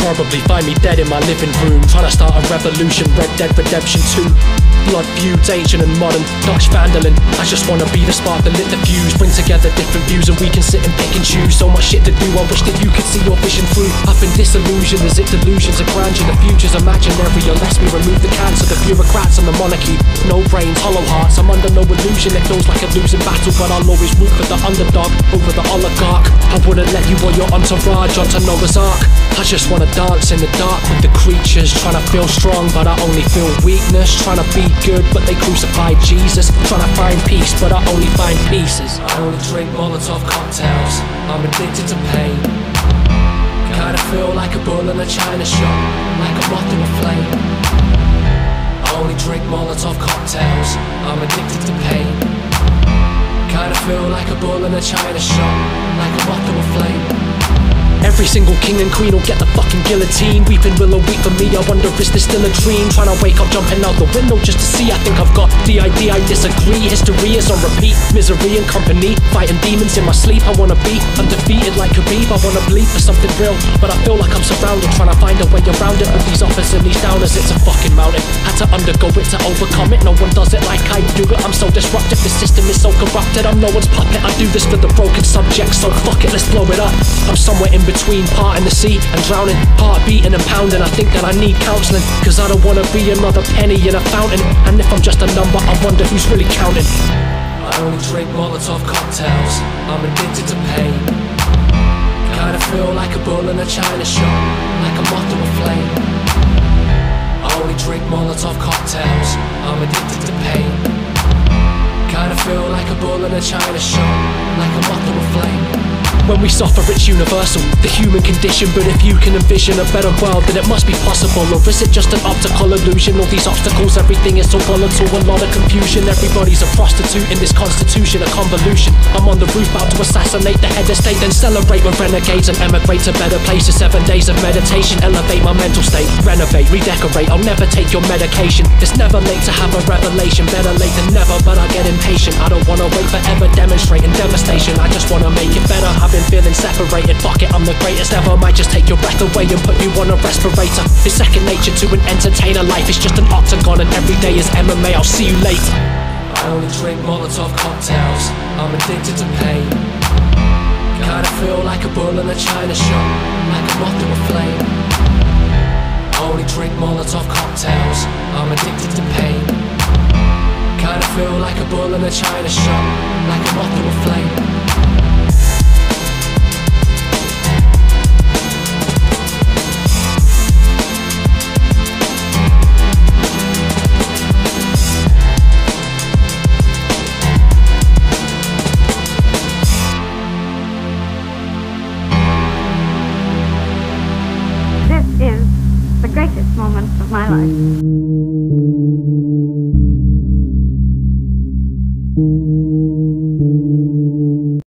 Probably find me dead in my living room, trying to start a revolution. Red Dead Redemption 2. Blood feuds, ancient and modern, Dutch vandalin. I just wanna be the spark that lit the fuse, bring together different views and we can sit and pick and choose. So much shit to do, I wish that you could see your vision through. I've been disillusioned, is it delusions of grandeur? The future's imaginary unless we remove the cancer. The bureaucrats and the monarchy, no brains, hollow hearts. I'm under no illusion, it feels like a losing battle, but I'll always root for the underdog over the oligarch. I wouldn't let you or your entourage onto Noah's Ark. I just wanna dance in the dark with the creatures, trying to feel strong but I only feel weakness. Trying to be good but they crucified Jesus. Trying to find peace but I only find pieces. I only drink Molotov cocktails, I'm addicted to pain. Kinda feel like a bull in a china shop, like a moth in a flame. I only drink Molotov cocktails, I'm addicted to pain. Kinda feel like a bull in a china shop, like a moth in a flame. Every single king and queen will get the fucking guillotine. Weeping willow weep for me, I wonder is this still a dream? Trying to wake up jumping out the window just to see. I think I've got D.I.D., I disagree. History is on repeat, misery and company. Fighting demons in my sleep, I wanna be undefeated like Khabib. I wanna bleed for something real, but I feel like I'm surrounded. Trying to find a way around it with these uppers and these downers. It's a fucking mountain, had to undergo it to overcome it. No one does it like I do it, I'm so disruptive. The system is so corrupted, I'm no one's puppet. I do this for the broken subjects, so fuck it, let's blow it up. I'm somewhere in between parting the sea and drowning, heart beating and pounding. I think that I need counselling, cause I don't wanna be another penny in a fountain. And if I'm just a number, I wonder who's really counting. I only drink Molotov cocktails, I'm addicted to pain. Kinda feel like a bull in a china shop, like a moth to a flame. I only drink Molotov cocktails, I'm addicted to pain. Kinda feel like a bull in a china shop, like a moth to a flame. When we suffer it's universal, the human condition. But if you can envision a better world, then it must be possible. Or is it just an optical illusion? All these obstacles, everything is so volatile, a lot of confusion. Everybody's a prostitute in this constitution, a convolution. I'm on the roof about to assassinate the head of state, then celebrate with renegades and emigrate to better places. 7 days of meditation, elevate my mental state. Renovate, redecorate, I'll never take your medication. It's never late to have a revelation, better late than never. But I get impatient, I don't wanna wait forever. Demonstrating devastation, I just wanna make it better. I've been feeling separated, fuck it, I'm the greatest ever. Might just take your breath away and put you on a respirator. It's second nature to an entertainer, life is just an octagon and every day is MMA, I'll see you later. I only drink Molotov cocktails, I'm addicted to pain. Kinda feel like a bull in a china shop, like a moth to a flame. I only drink Molotov cocktails, I'm addicted to pain. Kinda feel like a bull in a china shop, like a moth to a flame. Moment of my life.